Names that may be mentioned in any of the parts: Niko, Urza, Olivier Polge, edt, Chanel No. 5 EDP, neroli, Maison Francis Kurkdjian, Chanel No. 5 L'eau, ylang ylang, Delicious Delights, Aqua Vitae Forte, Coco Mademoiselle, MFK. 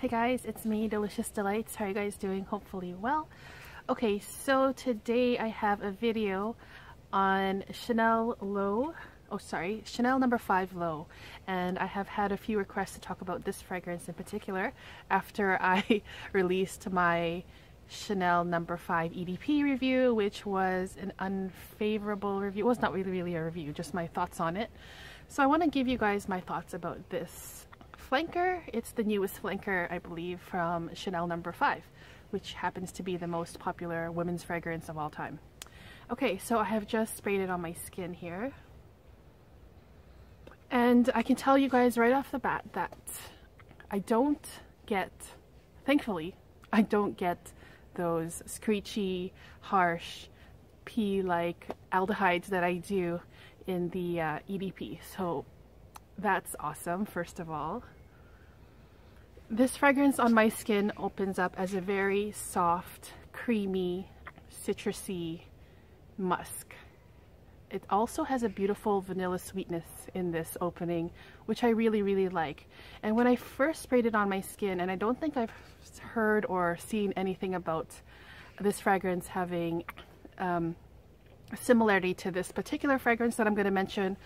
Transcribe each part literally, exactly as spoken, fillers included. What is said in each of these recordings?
Hey guys, it's me, Delicious Delights. How are you guys doing? Hopefully well. Okay, so today I have a video on Chanel L'eau. Oh, sorry, Chanel number five L'eau. And I have had a few requests to talk about this fragrance in particular after I released my Chanel number five E D P review, which was an unfavorable review. It was not really, really a review, just my thoughts on it. So I want to give you guys my thoughts about this flanker. It's the newest flanker, I believe, from Chanel number five, which happens to be the most popular women's fragrance of all time. Okay, so I have just sprayed it on my skin here. And I can tell you guys right off the bat that I don't get, thankfully, I don't get those screechy, harsh, pea-like aldehydes that I do in the uh, E D P. So that's awesome, first of all. This fragrance on my skin opens up as a very soft, creamy, citrusy musk. It also has a beautiful vanilla sweetness in this opening, which I really, really like. And when I first sprayed it on my skin, and I don't think I've heard or seen anything about this fragrance having um, a similarity to this particular fragrance that I'm going to mention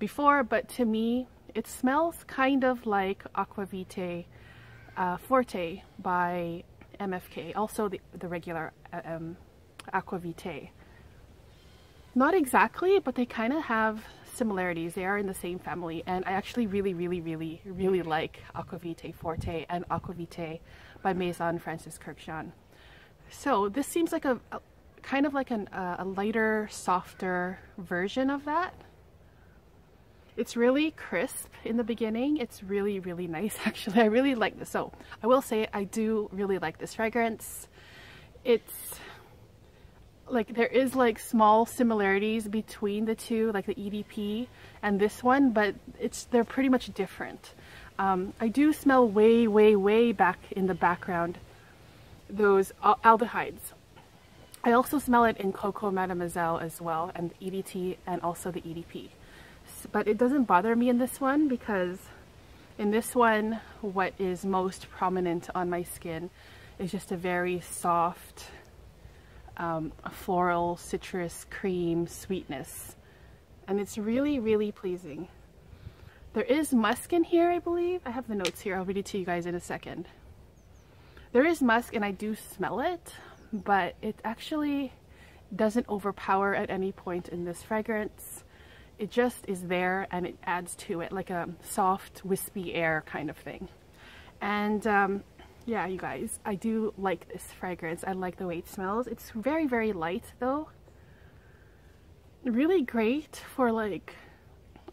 before, but to me, it smells kind of like Aqua Vitae uh, Forte by M F K, also the, the regular um, Aqua Vitae. Not exactly, but they kind of have similarities. They are in the same family, and I actually really, really, really, really like Aqua Vitae Forte and Aqua Vitae by Maison Francis Kurkdjian. So this seems like a, a kind of like an, uh, a lighter, softer version of that. It's really crisp in the beginning. It's really, really nice, actually. I really like this. So I will say I do really like this fragrance. It's... like there is like small similarities between the two, like the E D P and this one, but it's they're pretty much different. Um, I do smell way, way, way back in the background those aldehydes. I also smell it in Coco Mademoiselle as well, and the E D T and also the E D P. But it doesn't bother me in this one because in this one, what is most prominent on my skin is just a very soft, Um, a floral, citrus, cream, sweetness, and it's really, really pleasing. There is musk in here, I believe. I have the notes here. I'll read it to you guys in a second. There is musk, and I do smell it, but it actually doesn't overpower at any point in this fragrance. It just is there, and it adds to it like a soft, wispy air kind of thing. And um, yeah, you guys, I do like this fragrance. I like the way it smells. It's very, very light though. Really great for like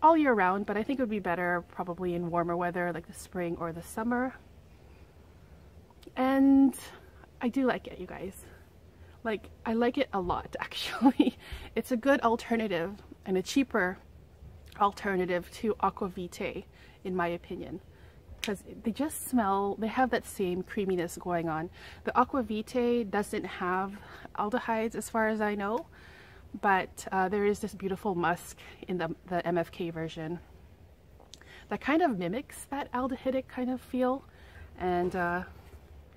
all year round, but I think it would be better probably in warmer weather like the spring or the summer. And I do like it, you guys. Like, I like it a lot actually. It's a good alternative and a cheaper alternative to Aqua Vitae in my opinion. Because they just smell, they have that same creaminess going on. The Aqua Vitae doesn't have aldehydes as far as I know, but uh, there is this beautiful musk in the, the M F K version that kind of mimics that aldehydic kind of feel. And uh,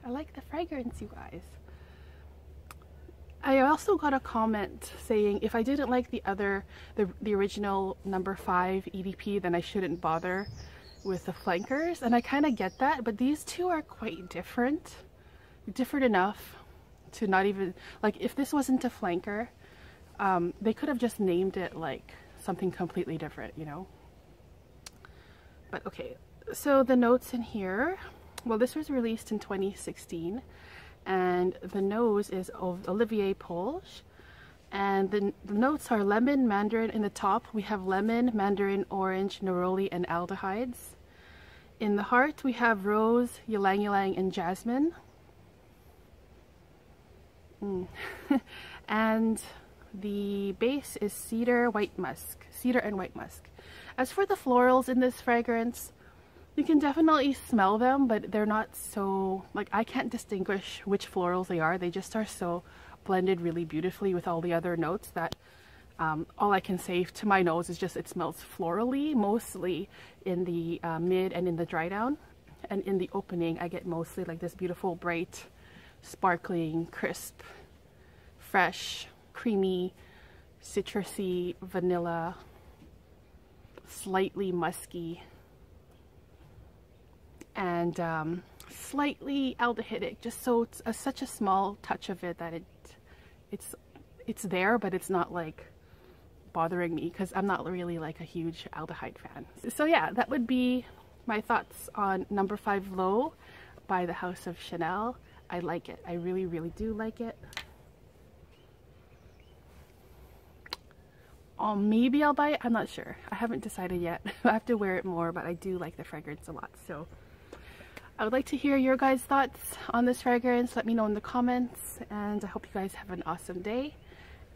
I like the fragrance, you guys. I also got a comment saying if I didn't like the other, the, the original number five E D P, then I shouldn't bother with the flankers, and I kind of get that, but these two are quite different different enough to not even, like, if this wasn't a flanker, um, they could have just named it like something completely different, you know. But okay, so the notes in here, well, this was released in twenty sixteen, and the nose is Olivier Polge, and the, the notes are lemon, mandarin. In the top we have lemon, mandarin, orange, neroli, and aldehydes. In the heart we have rose, ylang ylang, and jasmine. Mm. And the base is cedar, white musk, cedar and white musk. As for the florals in this fragrance, you can definitely smell them, but they're not so, like, I can't distinguish which florals they are. They just are so blended really beautifully with all the other notes that um, all I can say to my nose is just it smells florally, mostly in the uh, mid and in the dry down. and in the opening I get mostly like this beautiful, bright, sparkling, crisp, fresh, creamy, citrusy, vanilla, slightly musky, and um, slightly aldehydic, just so it's a, such a small touch of it that it it's it's there, but it's not like bothering me because I'm not really like a huge aldehyde fan. So yeah, that would be my thoughts on number five L'eau by the House of Chanel. I like it. I really, really do like it. Oh, maybe I'll buy it. I'm not sure. I haven't decided yet. I have to wear it more, but I do like the fragrance a lot. So I would like to hear your guys' thoughts on this fragrance. Let me know in the comments, and I hope you guys have an awesome day,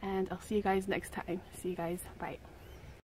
and I'll see you guys next time. See you guys. Bye.